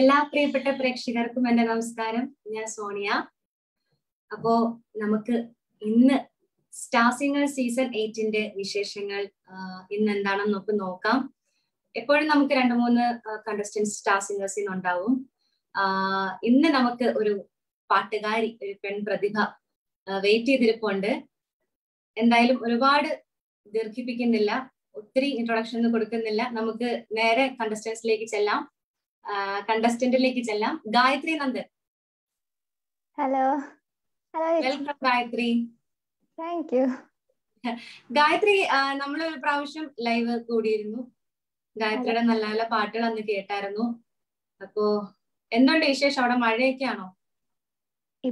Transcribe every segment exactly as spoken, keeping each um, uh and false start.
എല്ലാ പ്രിയപ്പെട്ട പ്രേക്ഷകർക്കും എന്റെ നമസ്കാരം. ഞാൻ സോണിയ. അപ്പോ നമുക്ക് ഇന്ന് സ്റ്റാർ സിങ്ങർ സീസൺ എയ്റ്റിന്റെ വിശേഷങ്ങൾ ഇന്ന് എന്താണെന്ന് നമുക്ക് നോക്കാം. എപ്പോഴും നമുക്ക് രണ്ട് മൂന്ന് കണ്ടസ്റ്റൻസ് സ്റ്റാർ സിംഗേഴ്സിൽ ഉണ്ടാവും. ഇന്ന് നമുക്ക് ഒരു പാട്ടുകാരി, ഒരു പെൺ പ്രതിഭ വെയിറ്റ് ചെയ്തിരിപ്പുണ്ട്. എന്തായാലും ഒരുപാട് ദീർഘിപ്പിക്കുന്നില്ല, ഒത്തിരി ഇൻട്രൊഡക്ഷൻ ഒന്നും കൊടുക്കുന്നില്ല. നമുക്ക് നേരെ കണ്ടസ്റ്റൻസിലേക്ക് ചെല്ലാം. കണ്ടസ്റ്റന്റിലേക്ക് ചെല്ലാം. Gayathri Nandan, hello hello, welcome Gayathri. Thank you Gayathri. നമ്മൾ ഒരു പ്രാവശ്യം ലൈവ് കൂടിയിരുന്നു. ഗായത്രിയുടെ നല്ല നല്ല പാട്ടുകൾ അന്ന് കേട്ടായിരുന്നു. അപ്പോ എന്തുണ്ട് വിശേഷം? അവിടെ മഴയൊക്കെ ആണോ?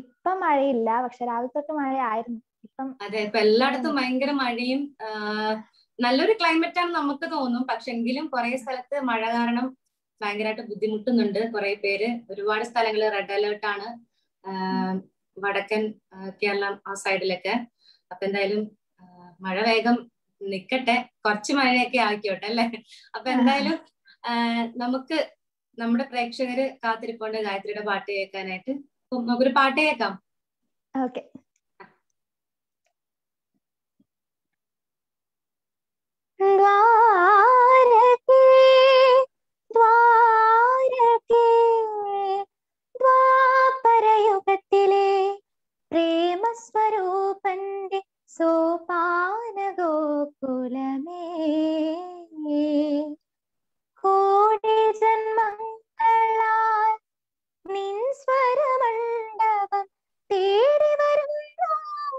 ഇപ്പൊ മഴയില്ല, പക്ഷെ രാവിലെ തൊട്ട് മഴ ആയിരുന്നു. ഇപ്പം അതെ, ഇപ്പൊ എല്ലായിടത്തും ഭയങ്കര മഴയും. നല്ലൊരു ക്ലൈമറ്റ് ആണ് നമുക്ക് തോന്നും, പക്ഷെ എങ്കിലും കുറെ സ്ഥലത്ത് മഴ കാരണം ഭയങ്കരമായിട്ട് ബുദ്ധിമുട്ടുന്നുണ്ട്. കുറെ പേര്, ഒരുപാട് സ്ഥലങ്ങള് റെഡ് അലേർട്ട് ആണ്, വടക്കൻ കേരളം ആ സൈഡിലൊക്കെ. അപ്പൊ എന്തായാലും മഴ വേഗം നിക്കട്ടെ, കുറച്ച് മഴയൊക്കെ ആയിക്കോട്ടെ അല്ലെ. അപ്പൊ എന്തായാലും നമുക്ക് നമ്മുടെ പ്രേക്ഷകര് കാത്തിരിപ്പുണ്ട് ഗായത്രിയുടെ പാട്ട് കേൾക്കാനായിട്ട്. നമുക്കൊരു പാട്ട് കേൾക്കാം. ഓക്കെ. സ്വരൂപന്റെ സോപാന ഗോകുലമേ, കോടി ജന്മങ്ങളാൽ നിൻ സ്വരമണ്ഡപം തേടി വരുന്നു,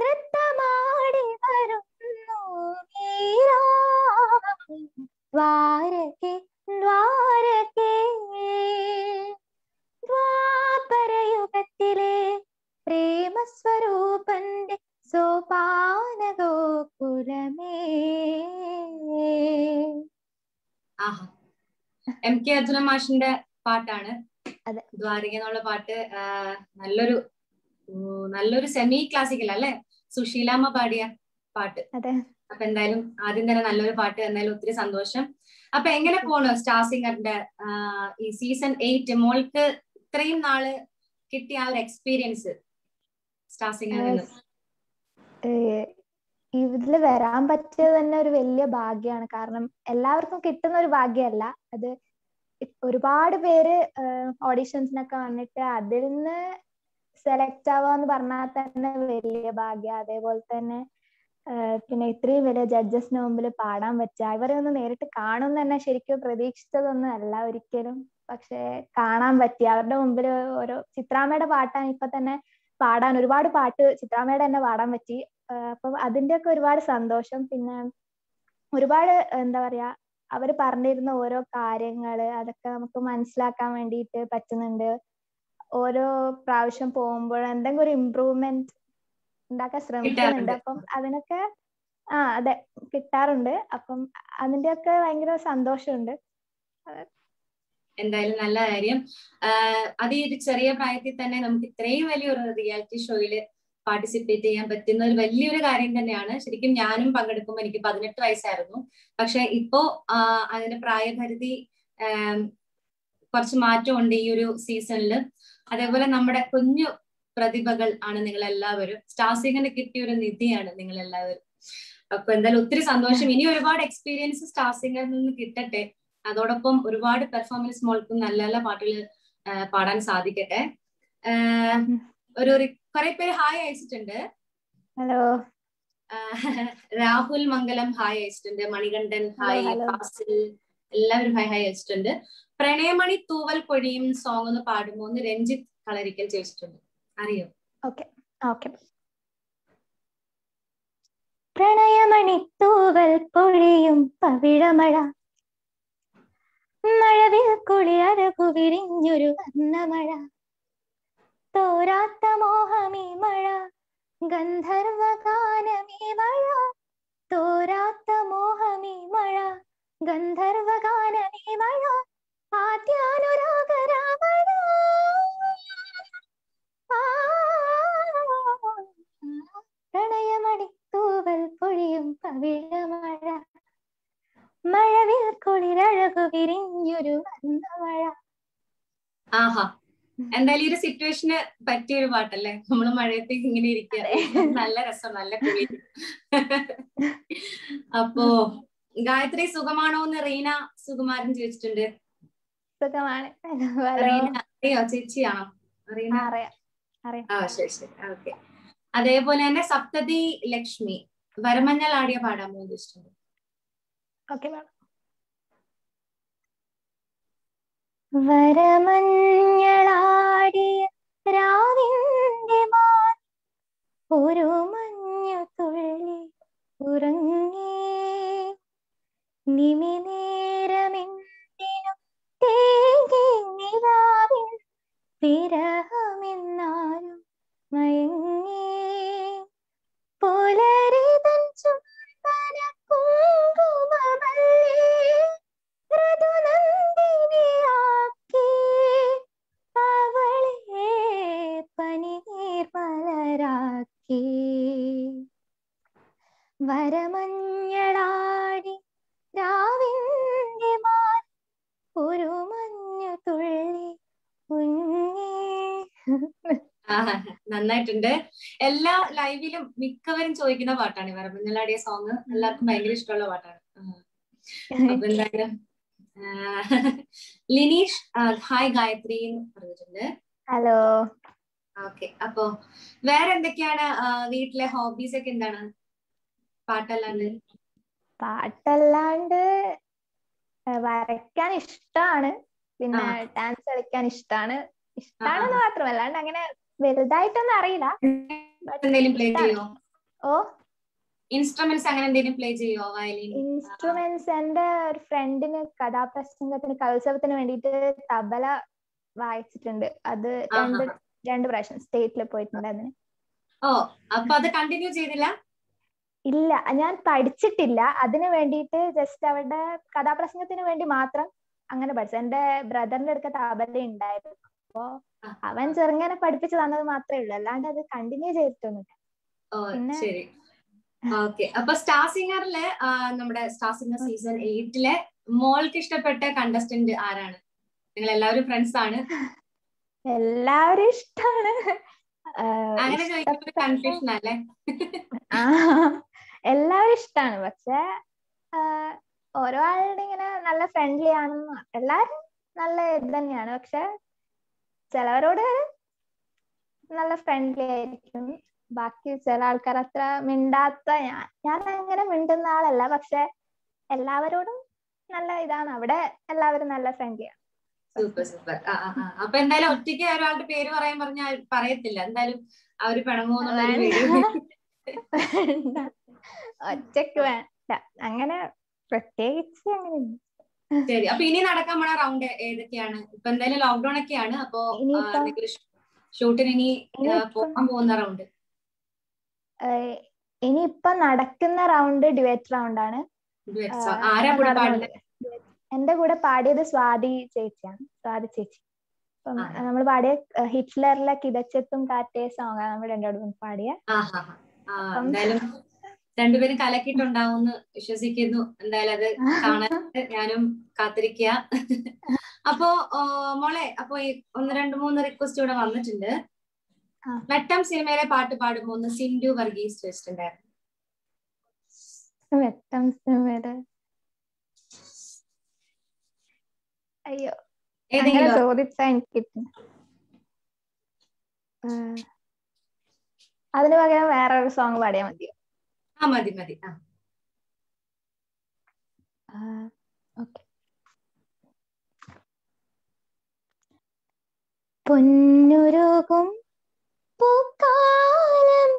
നൃത്തമാടി വരുന്നു ദ്വാരകേ ദ്വാരകേ. ദ്വാപരയുഗത്തിലെ പ്രേമസ്വരൂപന്റെ സോപാന ഗോകുലമേ. ആഹാ, എം കെ അർജുന മാഷിന്റെ പാട്ടാണ് ദ്വാരക എന്നുള്ള പാട്ട്. നല്ലൊരു നല്ലൊരു സെമി ക്ലാസിക്കൽ അല്ലെ, സുശീലാമ്മ പാടിയ പാട്ട്. അപ്പൊ എന്തായാലും ആദ്യം തന്നെ നല്ലൊരു പാട്ട്. എന്തായാലും ഒത്തിരി സന്തോഷം. അപ്പൊ എങ്ങനെ പോണു സ്റ്റാർ സിംഗറിന്റെ ഈ സീസൺ എയ്റ്റ്? മോൾക്ക് ഇത്രയും നാള് കിട്ടിയ ആ ഒരു എക്സ്പീരിയൻസ് സ്റ്റാർ സിംഗറിൽ നിന്ന് ഇതില് വരാൻ പറ്റിയത് തന്നെ ഒരു വലിയ ഭാഗ്യാണ്. കാരണം എല്ലാവർക്കും കിട്ടുന്ന ഒരു ഭാഗ്യമല്ല അത്. ഒരുപാട് പേര് ഓഡീഷൻസിനൊക്കെ വന്നിട്ട് അതിൽ നിന്ന് സെലക്ട് ആവാന്ന് പറഞ്ഞാൽ തന്നെ വലിയ ഭാഗ്യ. അതേപോലെ തന്നെ പിന്നെ ഇത്രയും വലിയ ജഡ്ജസിന് മുമ്പിൽ പാടാൻ പറ്റുക, ഇവരെ ഒന്ന് നേരിട്ട് കാണും തന്നെ ശരിക്കും പ്രതീക്ഷിച്ചതൊന്നും അല്ല ഒരിക്കലും. പക്ഷെ കാണാൻ പറ്റി അവരുടെ മുമ്പിൽ ഓരോ ചിത്രാമ്മയുടെ പാട്ടാണ് ഇപ്പൊ തന്നെ പാടാൻ, ഒരുപാട് പാട്ട് ചിത്രാമ്മയുടെ തന്നെ പാടാൻ പറ്റി. അപ്പൊ അതിന്റെ ഒക്കെ ഒരുപാട് സന്തോഷം. പിന്നെ ഒരുപാട് എന്താ പറയാ, അവര് പറഞ്ഞിരുന്ന ഓരോ കാര്യങ്ങള് അതൊക്കെ നമുക്ക് മനസ്സിലാക്കാൻ വേണ്ടിയിട്ട് പറ്റുന്നുണ്ട്. ഓരോ പ്രാവശ്യം പോകുമ്പോൾ എന്തെങ്കിലും ഒരു ഇമ്പ്രൂവ്മെന്റ് ഉണ്ടാക്കാൻ ശ്രമിക്കുന്നുണ്ട്. അപ്പം അതിനൊക്കെ ആ അതെ കിട്ടാറുണ്ട്. അപ്പം അതിന്റെ ഒക്കെ ഭയങ്കര സന്തോഷമുണ്ട്. എന്തായാലും നല്ല കാര്യം. അത് ഈ ഒരു ചെറിയ പ്രായത്തിൽ തന്നെ നമുക്ക് ഇത്രയും വലിയൊരു റിയാലിറ്റി ഷോയില് പാർട്ടിസിപ്പേറ്റ് ചെയ്യാൻ പറ്റുന്ന ഒരു വലിയൊരു കാര്യം തന്നെയാണ്. ശരിക്കും ഞാനും പങ്കെടുക്കുമ്പോൾ എനിക്ക് പതിനെട്ട് വയസ്സായിരുന്നു. പക്ഷെ ഇപ്പോ അതിന്റെ പ്രായപരിധി കുറച്ച് മാറ്റമുണ്ട് ഈ ഒരു സീസണില്. അതേപോലെ നമ്മുടെ കുഞ്ഞു പ്രതിഭകൾ ആണ് നിങ്ങൾ എല്ലാവരും. സ്റ്റാർ സിംഗറിന് കിട്ടിയ ഒരു നിധിയാണ് നിങ്ങൾ എല്ലാവരും. അപ്പൊ എന്തായാലും ഒത്തിരി സന്തോഷം. ഇനി ഒരുപാട് എക്സ്പീരിയൻസ് സ്റ്റാർ സിംഗറിൽ നിന്ന് കിട്ടട്ടെ. അതോടൊപ്പം ഒരുപാട് പെർഫോമൻസ് മോൾക്കും നല്ല നല്ല പാട്ടുകൾ പാടാൻ സാധിക്കട്ടെ. ഒരു കുറെ പേര് ഹായ് അയച്ചിട്ടുണ്ട്. ഹലോ രാഹുൽ മംഗലം ഹായ് അയച്ചിട്ടുണ്ട്, മണികണ്ഠൻ ഹായ്, ഫാസിൽ, എല്ലാവരും ഹായ് ഹായ് അയച്ചിട്ടുണ്ട്. പ്രണയമണി തൂവൽ പൊഴിയും സോങ് ഒന്ന് പാടുമോ എന്ന് രഞ്ജിത്ത് കളരിക്കൽ ചോദിച്ചിട്ടുണ്ട്. അറിയോ? Okay okay. പ്രണയമണി തൂവൽ പൊഴിയും പവിഴമഴ, മഴവിൽ കുളിയരകു വിരിഞ്ഞൊരു വർണ്ണമഴ, തോരാത്ത മോഹമീ മഴ, ഗന്ധർവഗാനമീ മഴ, തോരാത്ത മോഹമീ മഴ, ഗന്ധർവഗാനമീ മഴ, ആദ്യാനുരാഗരാമഴ. പ്രണയമടി തൂവൽ പൊഴിയും പവിഴമഴ, മഴവിൽ കുളിരഴകു വിരിഞ്ഞൊരു വന്നമഴ. ആഹാ, എന്തായാലും ഈ ഒരു സിറ്റുവേഷന് പറ്റിയൊരു പാട്ടല്ലേ? നമ്മള് മഴയത്തേക്ക് ഇങ്ങനെ ഇരിക്കുക, നല്ല രസം, നല്ല കുളി. അപ്പോ ഗായത്രി സുഖമാണോന്ന് റീന സുകുമാരൻ ചോദിച്ചിട്ടുണ്ട്. അറിയോ ചേച്ചിയാണോ? ശരി ശരി, ഓക്കെ. അതേപോലെ തന്നെ സപ്തതി ലക്ഷ്മി വരമഞ്ഞൾ ആടിയ പാടാമോ ചോദിച്ചിട്ടുണ്ട്. വരമഞ്ഞളാടിയ രാവിന്റെ മാൻ ഒരു മഞ്ഞുതുള്ളി ഉറങ്ങി നിമിനേരമെന്തിനും തേങ്ങി നിലാവിൽ വിരഹമെന്നാലും മയങ്ങി പുലരി തൻ ചുംബന കുങ്കുമവല്ലി ഋതുനന്ദിനിയാക്കി അവളെ പനിനീർ മലരാക്കി വരമഞ്ഞളാടി രാവിന്റെ മാൻ ഒരു മഞ്ഞുതുള്ളി ഉങ്ങി. നന്നായിട്ടുണ്ട്. എല്ലാ ലൈവിലും മിക്കവരും ചോദിക്കുന്ന പാട്ടാണ് വരമഞ്ഞളാടിയ സോങ്. എല്ലാവർക്കും ഭയങ്കര ഇഷ്ടമുള്ള പാട്ടാണ്. അപ്പൊ എന്തായാലും ലിനീഷ് ഹായ് ഗായത്രി എന്ന് പറഞ്ഞിട്ടുണ്ട്. Hello, okay. അപ്പൊ വേറെ എന്തൊക്കെയാണ് വീട്ടിലെ ഹോബീസ് ഒക്കെ? എന്താണ് പാട്ടല്ലാണ്ട്? പാട്ടല്ലാണ്ട് വരയ്ക്കാൻ ഇഷ്ടാണ്, പിന്നെ ഡാൻസ് കളിക്കാൻ ഇഷ്ടാണ്. ഇഷ്ടാണെന്ന് മാത്രമല്ല അങ്ങനെ വലുതായിട്ടൊന്നും അറിയില്ല. ഓ, ഇൻസ്ട്രുമെന്റ്സ് അങ്ങനെ എന്തെങ്കിലും പ്ലേ ചെയ്യോ? Violin, instruments. എന്റെ ഒരു ഫ്രണ്ടിന് കഥാപ്രസംഗത്തിന് കലോത്സവത്തിന് വേണ്ടിയിട്ട് തബല വായിച്ചിട്ടുണ്ട്. അത് രണ്ട് രണ്ട് പ്രാവശ്യം സ്റ്റേറ്റിൽ പോയിട്ടുണ്ട്. അതിന് ഓ, അപ്പൊ അത് കണ്ടിന്യൂ ചെയ്തില്ല? ഇല്ല, ഞാൻ പഠിച്ചിട്ടില്ല. അതിന് വേണ്ടിയിട്ട് ജസ്റ്റ് അവരുടെ കഥാപ്രസംഗത്തിന് വേണ്ടി മാത്രം അങ്ങനെ പഠിച്ചു. എന്റെ ബ്രദറിന്റെ അടുക്ക തബല ഉണ്ടായിരുന്നു. അപ്പോ അവൻ ചെറുങ്ങനെ പഠിപ്പിച്ചു തന്നത് മാത്രമേ ഉള്ളൂ, അല്ലാണ്ട് അത് കണ്ടിന്യൂ ചെയ്തിട്ടൊന്നുമില്ല. പിന്നെ ഓക്കെ. അപ്പൊ സ്റ്റാർ സിംഗറിലെ നമ്മുടെ സ്റ്റാർ സിംഗർ സീസൺ എയ്റ്റിലെ മോൾക്ക് ഇഷ്ടപ്പെട്ട കണ്ടസ്റ്റന്റ് ആരാണ്? നിങ്ങൾ എല്ലാവരും ഫ്രണ്ട്സ് ആണ്? എല്ലാവരും ഇഷ്ടമാണ് അങ്ങനെ ചോദിക്കുമ്പോൾ കൺഫ്യൂഷൻ അല്ലേ? എല്ലാവരും ഇഷ്ടമാണ്, പക്ഷെ ഓരോ ആളുടെ ഇങ്ങനെ നല്ല ഫ്രണ്ട്ലി ആണെന്ന്. എല്ലാരും നല്ല ഇത് തന്നെയാണ്, പക്ഷെ ചിലവരോട് നല്ല ഫ്രണ്ട്ലി ആയിരിക്കും, ബാക്കി ചില ആൾക്കാർ അത്ര മിണ്ടാത്ത. ഞാൻ ഞാൻ അങ്ങനെ മിണ്ടുന്ന ആളല്ല, പക്ഷെ എല്ലാവരോടും നല്ല ഇതാണ്. അവിടെ എല്ലാവരും നല്ല ഫ്രണ്ട്ലിയാണ്. Super super. അപ്പൊ എന്തായാലും ഒറ്റയ്ക്ക് ഒരാളുടെ പേര് പറയാൻ പറഞ്ഞാൽ പറയത്തില്ല, എന്തായാലും അവര് പിണങ്ങുന്ന ഒറ്റക്ക് വേണ്ട അങ്ങനെ പ്രത്യേകിച്ച് അങ്ങനെ. ശരി, അപ്പൊ ഇനി നടക്കാൻ പോണ റൗണ്ട് ഏതൊക്കെയാണ്? ഇപ്പൊ എന്തായാലും ലോക്ക്ഡൌൺ ഒക്കെയാണ്, അപ്പൊ ഷൂട്ടിന് ഇനി പോകാൻ പോകുന്ന റൗണ്ട് ഇനി ഇപ്പൊ നടക്കുന്ന റൗണ്ട് ഡിബേറ്റ് റൗണ്ട് ആണ്. എന്റെ കൂടെ പാടിയത് സ്വാതി ചേച്ചിയാണ്, സ്വാതി ചേച്ചി. അപ്പം നമ്മൾ പാടിയ ഹിറ്റ്ലറിലെ കിതച്ചെത്തും കാറ്റേ സോങ് ആണ് നമ്മൾ രണ്ടുപേരും പാടിയ. രണ്ടുപേരും കലക്കിട്ടുണ്ടാവുമെന്ന് വിശ്വസിക്കുന്നു. എന്തായാലും അത് കാണാൻ ഞാനും കാത്തിരിക്കുക. അപ്പോ മോളെ, അപ്പൊ ഒന്ന് രണ്ട് മൂന്ന് റിക്വസ്റ്റ് ഇവിടെ വന്നിട്ടുണ്ട്. വെട്ടം സിനിമയിലെ പാട്ട് പാടുമ്പോ ഒന്ന് സിന്ധു വർഗീസ് ചോദിച്ചിട്ടുണ്ടായിരുന്നു. വെട്ടം സിനിമയുടെ അയ്യോ ചോദിച്ചാ എനിക്ക് അതിന് പകരം വേറെ ഒരു സോങ് പാടിയാ മതിയോ? ആ മതി മതി. ആ ഓക്കെ. പൊന്നുരുകും പൂക്കാലം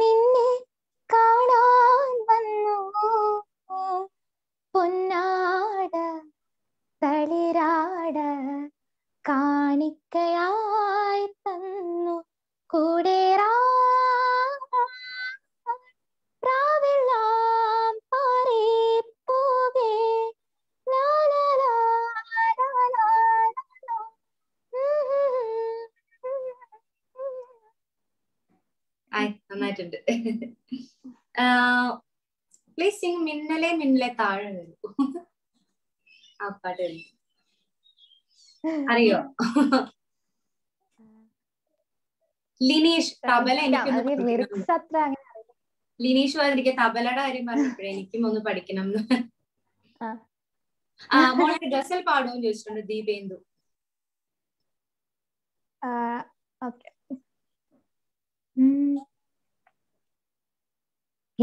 നിന്നെ കാണാൻ വന്നു പൊന്നാട തളിരാട കാണിക്കയായി തന്നു കൂടേറാ പ്രാവെള്ളാം പാറി പോകേ നന്നായിട്ടുണ്ട്. Please sing മിന്നലെ മിന്നലെ താഴെ വരൂ. ആ പാട്ട് അറിയോ? ലിനീഷ് തബല എനിക്ക് ലിനീഷ് വന്നിരിക്കെ തബലയുടെ കാര്യം പറഞ്ഞപ്പോഴേ എനിക്കും ഒന്ന് പഠിക്കണം. ആ മോളെ ഗസൽ പാടുമെന്ന് ചോദിച്ചിട്ടുണ്ട് ദീപേന്ദു.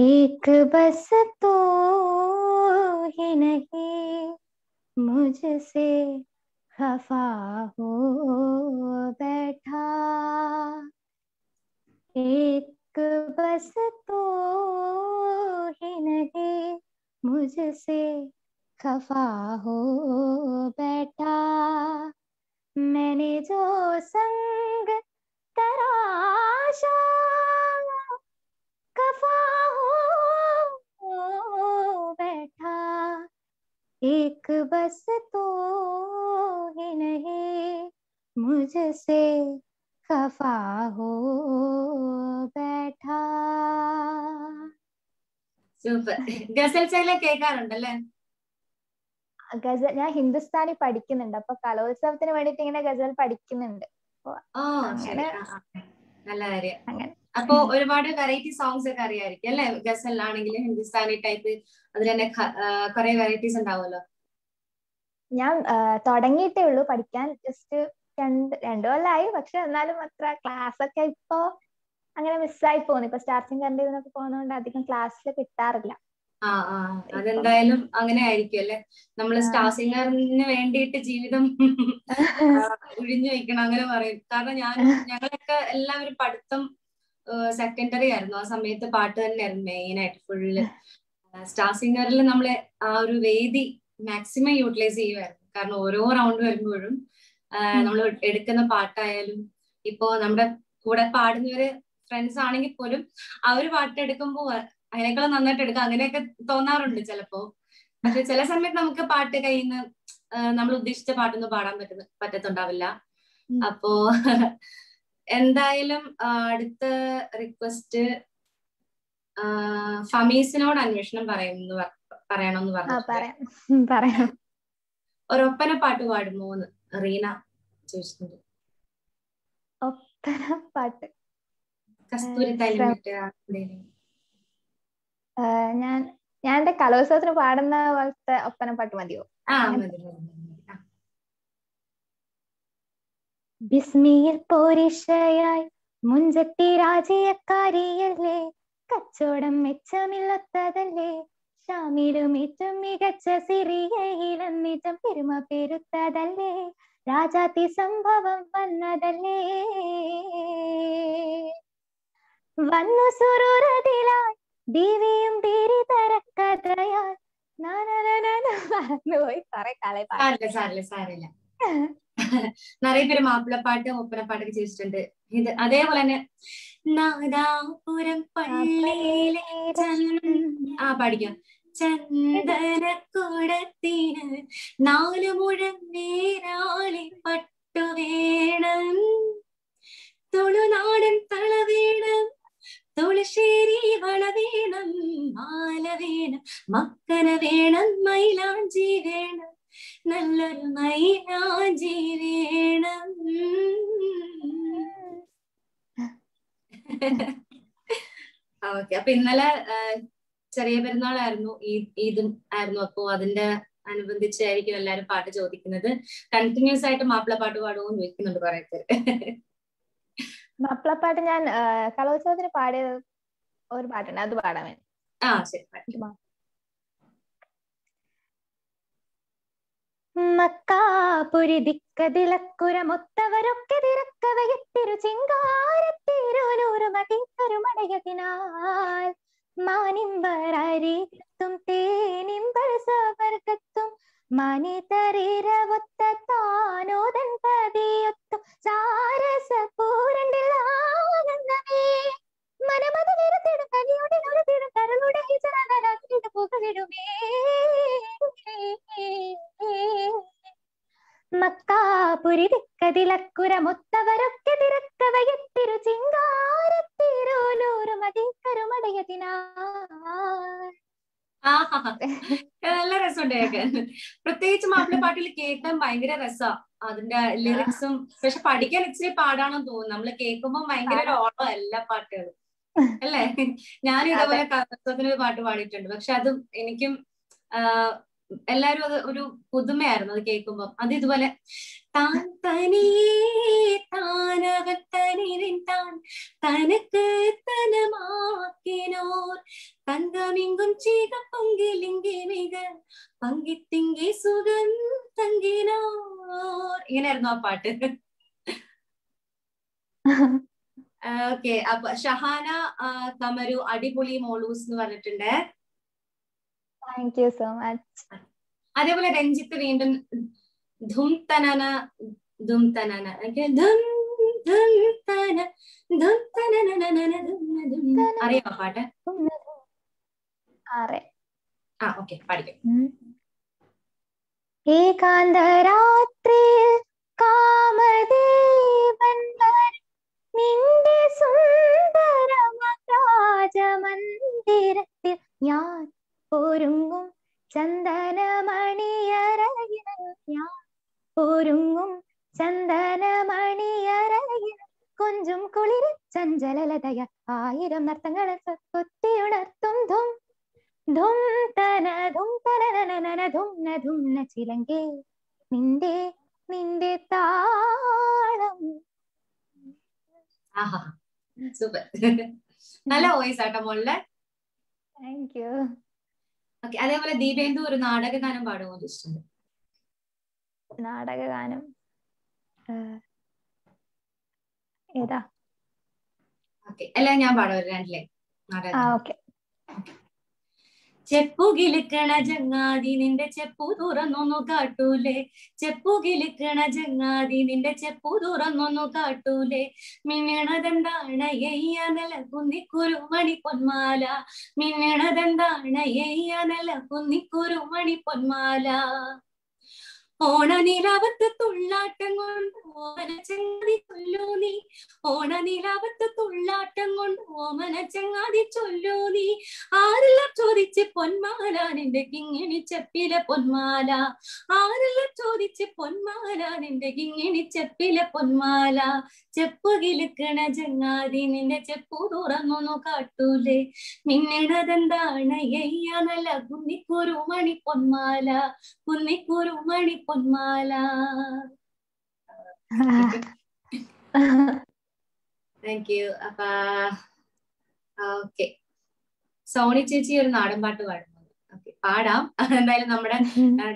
एक बस तो ही नहीं मुझसे खफा हो बैठा, एक बस तो ही नहीं मुझसे खफा हो बैठा, मैंने जो संग तराशा खफा हो बैठा, एक बस तो ही नहीं मुझसे खफा हो बैठा. സൂപ്പർ. ഗസൽ ചൈല കേൾക്കാറുണ്ടല്ലേ? ഗസൽ ഞാൻ ഹിന്ദുസ്ഥാനി പഠിക്കുന്നുണ്ട്, അപ്പൊ കലോത്സവത്തിന് വേണ്ടിട്ട് ഇങ്ങനെ ഗസൽ പഠിക്കുന്നുണ്ട്. നല്ല കാര്യം. അപ്പൊ ഒരുപാട് വെറൈറ്റി സോങ്സ് ഒക്കെ അറിയാമായിരിക്കും അല്ലെ? ഗസൽ ആണെങ്കിലും ഹിന്ദുസ്ഥാനി ടൈപ്പ്, അതിൽ തന്നെ കുറെ വെറൈറ്റീസ് ഉണ്ടാവുമല്ലോ. ഞാൻ തുടങ്ങിയിട്ടേ ഉള്ളൂ പഠിക്കാൻ, ജസ്റ്റ് രണ്ട് രണ്ടു കൊല്ലായി. പക്ഷെ എന്നാലും അത്ര ക്ലാസ് ഒക്കെ ഇപ്പൊ അങ്ങനെ മിസ്സായി പോകുന്നു. ഇപ്പൊ സ്റ്റാർ സിംഗറിന്റെ ഇതിനൊക്കെ പോകുന്നതുകൊണ്ട് അധികം ക്ലാസ്സിൽ കിട്ടാറില്ല. ആ ആ അതെന്തായാലും അങ്ങനെ ആയിരിക്കും അല്ലെ? നമ്മള് സ്റ്റാർ സിംഗറിന് വേണ്ടിയിട്ട് ജീവിതം ഒഴിഞ്ഞു വയ്ക്കണം അങ്ങനെ പറയും. കാരണം ഞാൻ ഞങ്ങളൊക്കെ എല്ലാവരും പഠിത്തം സെക്കൻഡറി ആയിരുന്നു ആ സമയത്ത്. പാട്ട് തന്നെയായിരുന്നു മെയിൻ ആയിട്ട് ഫുള്ള്. സ്റ്റാർ സിംഗറിൽ നമ്മള് ആ ഒരു വേദി മാക്സിമം യൂട്ടിലൈസ് ചെയ്യുമായിരുന്നു. കാരണം ഓരോ റൗണ്ട് വരുമ്പോഴും നമ്മൾ എടുക്കുന്ന പാട്ടായാലും ഇപ്പോ നമ്മുടെ കൂടെ പാടുന്നവര് ഫ്രണ്ട്സ് ആണെങ്കിൽ പോലും ആ ഒരു പാട്ട് എടുക്കുമ്പോ അതിനേക്കാൾ നന്നായിട്ട് എടുക്കാം അങ്ങനെയൊക്കെ തോന്നാറുണ്ട് ചിലപ്പോ. പക്ഷെ ചില സമയത്ത് നമുക്ക് പാട്ട് കയ്യിൽ നിന്ന് നമ്മൾ ഉദ്ദേശിച്ച പാട്ടൊന്നും പാടാൻ പറ്റുന്ന പറ്റത്തുണ്ടാവില്ല. അപ്പോ എന്തായാലും അടുത്ത റിക്വസ്റ്റ് ഫമീസിനോട് അന്വേഷണം പറയുന്നു പറയണമെന്ന് പറഞ്ഞു. ഒരൊപ്പന പാട്ട് പാടുമോന്ന് റീന ചോദിച്ചിട്ടുണ്ട്. ഒപ്പന പാട്ട് കസ്തൂരി തൈലം ഞാൻ ഞാൻ എന്റെ കലോത്സവത്തിന് പാടുന്ന പോലത്തെ ഒപ്പന പാട്ട് മതിയോ? ബിസ്മിയിൽ പോരിഷയായി മുൻചട്ടി രാജയക്കാരിയല്ലേ, കച്ചവടം മെച്ചമില്ലാത്തതല്ലേ, ഷാമിലും ഏറ്റവും മികച്ച സിറിയയിലും നിജം പെരുമ പെരുത്തതല്ലേ, രാജാത്തി സംഭവം വന്നതല്ലേ, വന്നു സുരൂരതിലായി ദേവിയും ബിരിതരക്കഥയായി പോയി. സാറേ കാലേ നിറയെ പേര് മാപ്പിളപ്പാട്ട് ഒപ്പനപ്പാട്ടൊക്കെ ചെയ്തിട്ടുണ്ട്. ഇത് അതേപോലെ തന്നെ നാദാപുരം പള്ളിയിലെ ആ പഠിക്കാം. ചന്ദനക്കുടത്തിന് നാലു മുഴം നീരാളി പട്ടു വേണം, തൊളുനാടൻ തള വേണം, തുളശ്ശേരി വള വേണം, മാല വേണം, മക്കന വേണം, മൈലാഞ്ചി വേണം, നല്ലൊരു മൈലാഞ്ചി വേണം. ഓക്കെ. അപ്പൊ ഇന്നലെ ചെറിയ പെരുന്നാളായിരുന്നു, ഈദും ആയിരുന്നു. അപ്പോ അതിന്റെ അനുബന്ധിച്ചായിരിക്കും എല്ലാരും പാട്ട് ചോദിക്കുന്നത്. കണ്ടിന്യൂസ് ആയിട്ട് മാപ്പിളപ്പാട്ട് പാടുമോ ചോദിക്കുന്നുണ്ട് കുറെ പേര്. മാപ്പിളപ്പാട്ട് ഞാൻ കലോത്സവത്തിന് പാടിയ ഒരു പാട്ടുണ്ട്, അത് പാടാൻ വേണ്ടി. ആ ശരി, പാട്ട്. മക്കാപുരി ദിക്കതിലക്കുരമൊത്തവരൊക്കെ തിരക്കവയത്തിരു ചിങ്കാരത്തിരുനൂറുമതിക്കരുമടയതിനാൽ മാനിമ്പരരീത്തും തേനിമ്പർ സവർഗത്തും മനിതരീരവൊത്ത താനോദൻ പതിയൊത്തും ചാരസപൂരണ്ടിലാനന്ദമേ മനമതിരത്തിടും കലിയുടെ നുരത്തിടും കരുളുടെ ഹിജറനരാത്തിട്ട് പുകവിടുമേ. മക്കാപുരി ദിക്കതിലക്കുരമൊത്തവരൊക്കെ തിരക്കവയത്തിരു ചിങ്കാരത്തിരുനൂറുമതിക്കരുമടയതിനാൽ നല്ല രസമുണ്ട് കേൾക്കാൻ. പ്രത്യേകിച്ച് മാപ്പിളപ്പാട്ടിൽ കേൾക്കാൻ ഭയങ്കര രസാ അതിന്റെ ലിറിക്സും. പക്ഷെ പഠിക്കാൻ ഇച്ചിരി പാടാണെന്ന് തോന്നുന്നു. നമ്മള് കേൾക്കുമ്പോ ഭയങ്കര ഓളം എല്ലാ പാട്ടുകളും അല്ലേ. ഞാൻ ഇതേപോലെ കലോത്സവത്തിന് പാട്ട് പാടിയിട്ടുണ്ട്. പക്ഷെ അതും എനിക്കും എല്ലാരും അത് ഒരു പുതുമയായിരുന്നു. അത് കേൾക്കുമ്പോ അത് ഇതുപോലെ താൻ തനിയേ താനവൻ തനിരൻ താൻ തനക്ക് തനമാക്കിനോർ തങ്കമിങ്കും ചീകപ്പൊങ്കിലിങ്കി മിക പങ്കിത്തിങ്കി സുഖം തങ്കിനോർ. ഇങ്ങനെയായിരുന്നു ആ പാട്ട്. ഓക്കെ, അപ്പൊ ഷഹാന കമരു അടിപൊളി മോളൂസ് എന്ന് പറഞ്ഞിട്ടുണ്ട്. Thank you so much. അതേപോലെ രഞ്ജിത്ത് വീണ്ടും ധും തനന ധും തനന ധും ധും തന ധും തനനനനന ധും ധും. അറിയാമോ പാട്ട്? ആരെ? ആ ഓക്കേ, പാടിക്കേ. ഏകാന്തരാത്രിയിൽ കാമദേവൻ വരും നിന്റെ സുന്ദര രാജമന്ദിരത്തിൽ ഞാൻ ഒരുങ്ങും ചന്ദനമണിയറയിൽ ഞാൻ ഒരുങ്ങും ചന്ദനമണിയറയിൽ കൊഞ്ചും കുളിര ചഞ്ചലലതയ ആയിരം നർത്തങ്ങൾ കൊത്തിയുണർത്തും ധും ധും തന ധും തനനനന ധുംന ധുംന ചിലങ്കേ നിന്റെ നിന്റെ താളം. ആഹാ സൂപ്പർ, നല്ല വോയിസ് ആട്ടോ മോളെ. Thank you. ഓക്കെ, അതേപോലെ ദീപേന്ദു ഒരു നാടക ഗാനം പാടുമോ? നാടക ഗാനം ഏതാ? ഓക്കെ, എല്ലാം ഞാൻ പാടും രണ്ടിലെ നാടക. ഓക്കെ. ചെപ്പുകിലുക്കണ ചങ്ങാതി നിന്റെ ചെപ്പു തുറന്നൊന്നു കാട്ടൂലേ, ചെപ്പുകിലുക്കണ ചങ്ങാതി നിന്റെ ചെപ്പു തുറന്നൊന്നു കാട്ടൂലേ, മിന്നണതെന്താണ് എയ്യ നില കുന്നിക്കുരുമണി പൊന്മാല, മിന്നണതെന്താണ് എയ്യ നില കുന്നിക്കുരുമണി പൊന്മാല, ഓണനിലാവത്ത് തുള്ളാട്ടം കൊണ്ട് ഓമന ചങ്ങാതി ചൊല്ലൂ നീ, ഓണനിലാവത്ത് തുള്ളാട്ടം കൊണ്ട് ഓമന ചങ്ങാതി ചൊല്ലൂ നീ, ആരെല്ലാം ചോദിച്ച് പൊന്മാല നിന്റെ കിങ്ങിണി ചെപ്പിലെ പൊന്മാല, ആരെല്ലാം ചോദിച്ച് പൊന്മാല നിന്റെ കിങ്ങിണി ചെപ്പിലെ പൊന്മാല, ചെപ്പ് കിലുക്കണ ചങ്ങാതി നിന്റെ ചെപ്പു തുറന്നൊന്നു കാട്ടൂലേ, മിന്നണതെന്താണ് എയ്യ നല്ല കുന്നിക്കുരു മണി പൊന്മാല, കുന്നിക്കുരു മണി പൊന്മാല. Thank you. അപ്പൊ ഓക്കെ, സോണി ചേച്ചി ഒരു നാടൻ പാട്ട് പാടുന്നത്. ഓക്കെ, പാടാം. എന്തായാലും നമ്മുടെ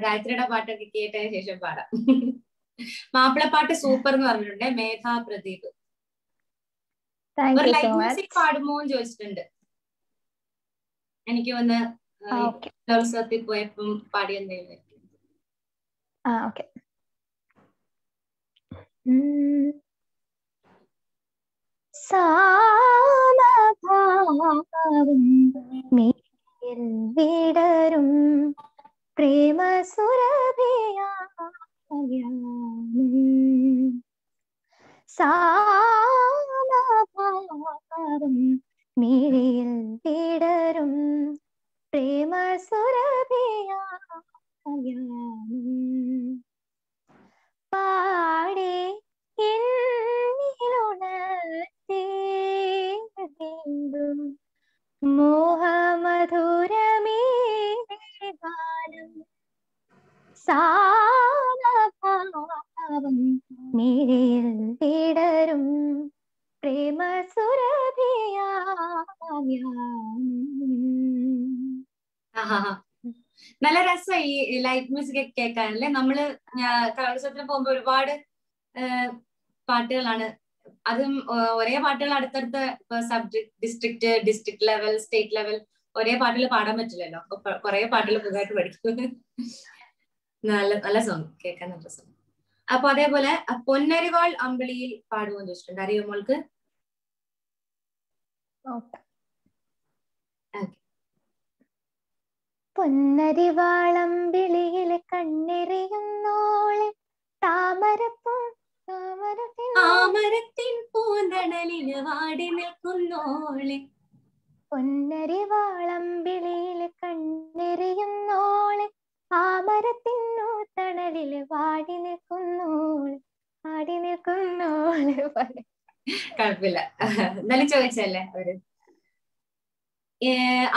ഗായത്രിയുടെ പാട്ടൊക്കെ കേട്ടതിന് ശേഷം പാടാം. മാപ്പിളപ്പാട്ട് സൂപ്പർ എന്ന് പറഞ്ഞിട്ടുണ്ട് മേധാ പ്രദീപ്. ലൈവ് മ്യൂസിക് പാടുമോന്ന് ചോദിച്ചിട്ടുണ്ട്. എനിക്ക് ഒന്ന് കലോത്സവത്തിൽ പോയപ്പം പാടി എന്തെങ്കിലും. ആ ഓക്കെ. സാമഭാവം മേൽ വിടരും പ്രേമസുരഭിയായ സാമഭാവം മേൽ വിടരും പ്രേമസുരഭിയായ പാടേ എന്നിലുണർത്തേ ബിംബം മോഹമധുരമേ ഗാനം സാമഭാവം നിഴൽ വിടരും പ്രേമസുരഭിയായ. നല്ല രസം ഈ ലൈറ്റ് മ്യൂസിക് ഒക്കെ കേൾക്കാനല്ലേ. നമ്മള് കലോത്സവത്തിന് പോകുമ്പോ ഒരുപാട് പാട്ടുകളാണ്, അതും ഒരേ പാട്ടുകൾ അടുത്തടുത്ത subject district district level state level ഒരേ പാട്ടിൽ പാടാൻ പറ്റില്ലല്ലോ. കുറെ പാട്ടുകൾ പുതുതായിട്ട് പഠിക്കും. നല്ല നല്ല സോങ് കേൾക്കാൻ, നല്ല സോങ്. അപ്പൊ അതേപോലെ പൊന്നരിവാൾ അമ്പിളിയിൽ പാടുമെന്ന് ചോദിച്ചിട്ടുണ്ട്. അറിയോ മോൾക്ക്? പൊന്നരിവാളം വിളിയിലെ കണ്ണെറിയുന്നോളെ താമരപ്പൂ താമരത്തിൻ താമരത്തിൻ പൂന്തണലിന് വാടി നിൽക്കുന്നോളെ, പൊന്നരിവാളം വിളിയിലെ കണ്ണെറി കുഴപ്പമില്ല, എന്നാലും ചോദിച്ചല്ലേ അവര്.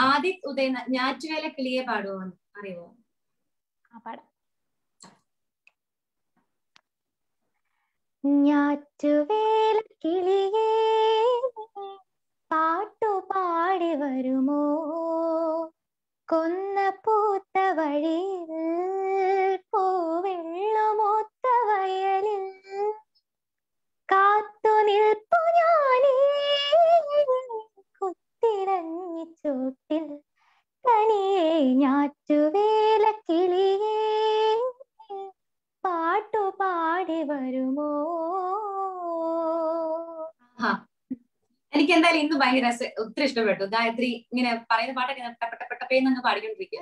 ആദ്യ ഉദയ ഞാറ്റുവേല കിളിയെ പാടുമോ അറിയുമോ? ഞാറ്റുവേല കിളിയെ പാട്ടു പാടി വരുമോ, കൊന്ന പൂത്ത വഴിയിൽ പൂവെള്ളമൊത്ത വയലിൽ കാത്തു നിൽപ്പു ഞാനേ, കുത്തിരഞ്ഞി ചോട്ടിൽ തനിയെ ഞാറ്റുവേല കിളിയേ പാട്ടു പാടി വരുമോ. എനിക്ക് എന്തായാലും ഇന്ന് ഭയങ്കര ഒത്തിരി ഇഷ്ടപ്പെട്ടു. ഗായത്രി ഇങ്ങനെ പറയുന്ന പാട്ടൊക്കെ പാടിക്കൊണ്ടിരിക്കുക.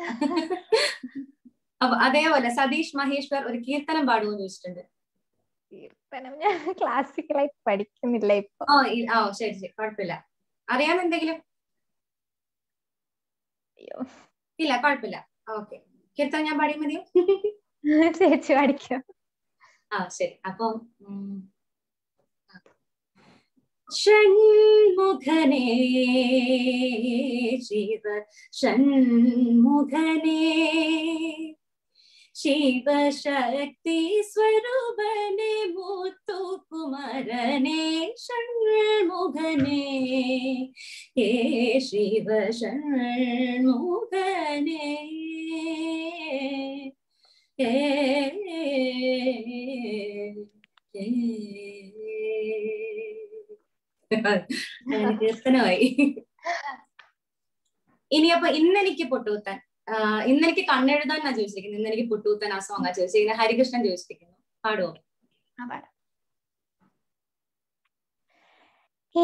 അപ്പൊ അതേപോലെ സതീഷ് മഹേശ്വർ ഒരു കീർത്തനം പാടുമെന്ന് ചോദിച്ചിട്ടുണ്ട്. കീർത്തനം ഞാൻ ക്ലാസിക്കലായിട്ട് പഠിക്കുന്നില്ല ഇപ്പൊ. ഓ ശരി ശരി, കുഴപ്പമില്ല. അറിയാമോ എന്തെങ്കിലും? ഇല്ല, കുഴപ്പമില്ല. ഓക്കെ, കീർത്തനം ഞാൻ പാടിയ മതിയോ? ചേച്ചി പാടിക്കാം. ആ ശരി. അപ്പൊ ഷൺമുഖനേ ശിവ ഷൺമുഖനേ ശിവശക്തി സ്വരൂപനേ മുത്തുകുമരനേ ഷൺമുഖനേ ഹേ ശിവ ഷൺമുഖനേ ഹേ കീർത്തനമായി. ഇനി അപ്പൊ ഇന്നെനിക്ക് പൊട്ടുകുത്താൻ, ഇന്നെനിക്ക് കണ്ണെഴുതാൻ ആ ചോദിച്ചിരിക്കുന്നത്, ഇന്നെനിക്ക് പൊട്ടുകുത്താൻ ആ സോങ്ങാ ചോദിച്ചിരിക്കുന്നത്. ഹരികൃഷ്ണൻ ചോദിച്ചിരിക്കുന്നു, പാടുവോ?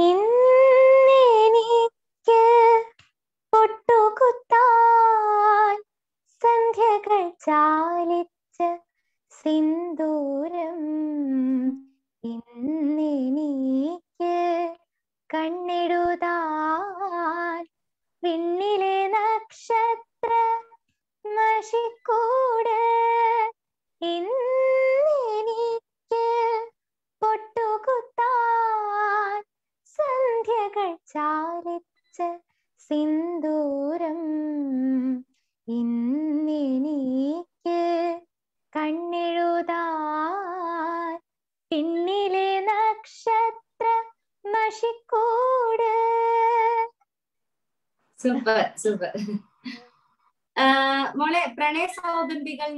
ഇന്നെനിക്ക് പൊട്ടുകുത്താൻ സന്ധ്യകൾ ചാലിച്ച സിന്ദൂരം, ഇന്നെനിക്ക് കണ്ണെഴുതാൻ വിണ്ണിലെ നക്ഷത്ര മഷിക്കൂട്, ഇന്നെനിക്ക് പൊട്ടുകുത്താൻ സന്ധ്യകൾ ചാലിച്ച സിന്ദൂരം, ഇന്നെനിക്ക് കണ്ണെഴുതാൻ പിന്നിലെ നക്ഷത്ര മഷിക്കൂട്. സൂപ്പർ സൂപ്പർ മോളെ. പ്രണയ സൗഗന്ധികൾ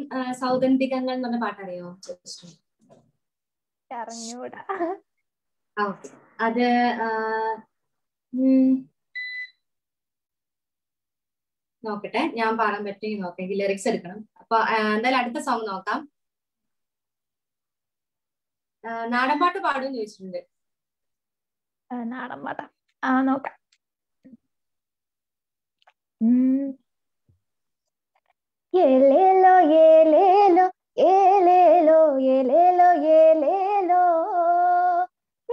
സൗഗന്ധികങ്ങൾ എന്ന് പറഞ്ഞ പാട്ടറിയോ? അറിഞ്ഞൂടാ. ഓക്കെ, അത് നോക്കട്ടെ, ഞാൻ പാടാൻ പറ്റുമെങ്കിൽ നോക്കാം, ലിറിക്സ് എടുക്കണം. അപ്പൊ എന്തായാലും അടുത്ത സോങ് നോക്കാം. നാടൻ പാട്ട് പാടുമെന്ന് ചോദിച്ചിട്ടുണ്ട്. നാടൻ പാട്ടാ, ആ നോക്കാം. ഏലേലോ ഏലേലോ ഏലേലോ ഏലേലോ ഏലേലോ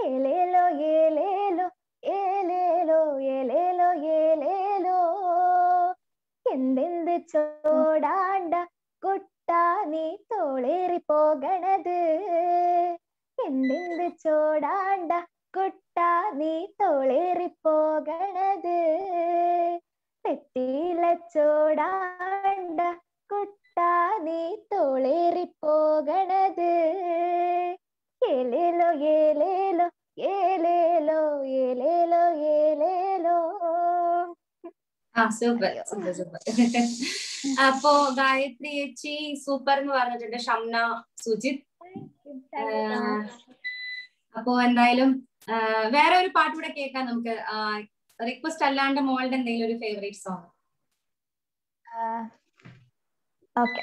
ഏലേലോ ഏലേലോ ഏലേലോ ഏലേലോ ഏലേലോ, എന്തെന്ത് ചോടാണ്ട കൊട്ടാ നീ തോളേറി പോകണത്, എന്തെന്ത് ചോടാണ്ട കൊട്ടാ നീ തോളേറി പോകണത്, തെറ്റിയില ചോടാണ്ട കൊട്ടാ നീ തോളേറി പോകണത്, ഏലേലോ ഏലേലോ ഏലേലോ ഏലേലോ ഏലേലോ. ആ സൂപ്പർ സൂപ്പർ സൂപ്പർ. അപ്പോ ഗായത്രി ചേച്ചി സൂപ്പർ എന്ന് പറഞ്ഞിട്ടുണ്ട് ഷംന സുജിത്. അപ്പോ എന്തായാലും വേറെ ഒരു പാട്ട് കൂടെ കേൾക്കാം നമുക്ക്. റിക്വസ്റ്റ് അല്ലാണ്ട് മോളുടെ എന്തെങ്കിലും ഒരു ഫേവറേറ്റ് സോങ്. ഓക്കേ,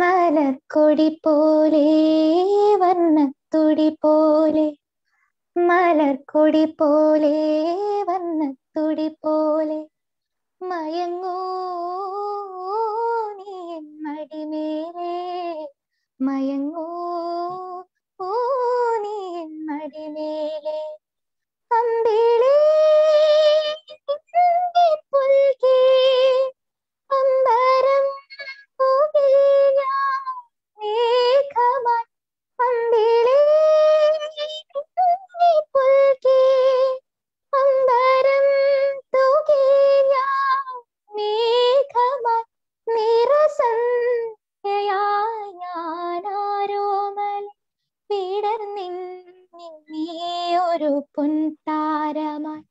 മലക്കൊടി പോലെ വർണ്ണത്തുടി പോലെ, മലക്കൊടി പോലെ വർണ്ണത്തുടി പോലെ മയങ്ങൂ നീ എൻ മടിമേലേ, മയങ്ങൂ നീ എൻ മടിമേലേ, അമ്പിളേ പുൽകേ ഒരു പൊൻതാരമായി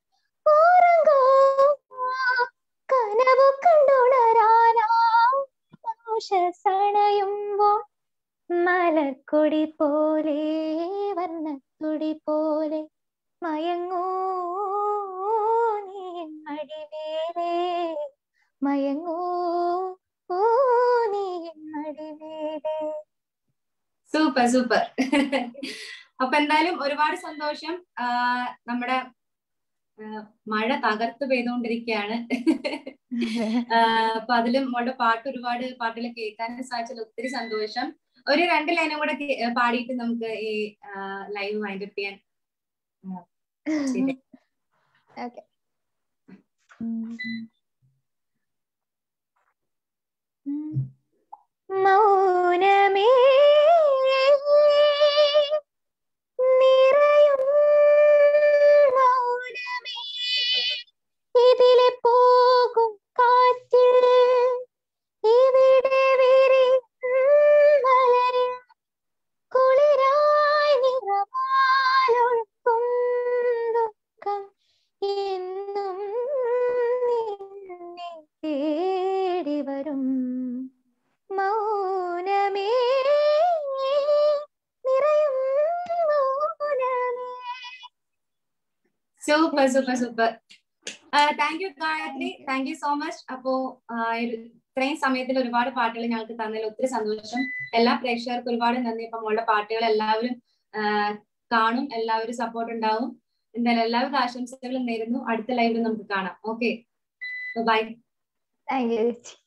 കനവ് കണ്ടുണരാനായുമ്പോൾ മലക്കൊടി പോലെ വർണ്ണത്തുടി പോലെ മയങ്ങൂ നീ മടിവേലേ, മയങ്ങൂ നീ മടിവേലേ. Super super. അപ്പൊ എന്തായാലും ഒരുപാട് സന്തോഷം. നമ്മുടെ മഴ തകർത്ത് പെയ്തുകൊണ്ടിരിക്കുകയാണ്. അപ്പൊ അതിലും നമ്മുടെ പാട്ട് ഒരുപാട് പാട്ടുകൾ കേൾക്കാനും സാധിച്ചത് ഒത്തിരി സന്തോഷം. ഒരു രണ്ട് ലൈനും കൂടെ പാടിയിട്ട് നമുക്ക് ഈ ലൈവ് വൈൻഡ് അപ്പ് ചെയ്യാൻ. ഓക്കെ. മൗനമേ നിറയും മൗനമേ ഇതിലെ പോകും കാറ്റിൽ ഇവിടെ വിരിയും കുളിരായി നിറവാലൊഴുക്കും ദുഃഖം എന്നും നിന്നെ തേടി വരും. മൗനമേ നിറയും മൗനമേ. Super super super. Thank you Gayathri, thank you so much. അപ്പോ ഇത്രയും സമയത്തിൽ ഒരുപാട് പാട്ടുകൾ ഞങ്ങൾക്ക് തന്നതിൽ ഒത്തിരി സന്തോഷം. എല്ലാ പ്രേക്ഷകർക്കും ഒരുപാട് നന്ദി. ഇപ്പൊ നമ്മളുടെ പാട്ടുകൾ എല്ലാവരും കാണും, എല്ലാവരും സപ്പോർട്ട് ഉണ്ടാവും. എന്തായാലും എല്ലാവരും ആശംസകളും നേരുന്നു. അടുത്ത ലൈവിൽ നമുക്ക് കാണാം. Okay, bye. Thank U.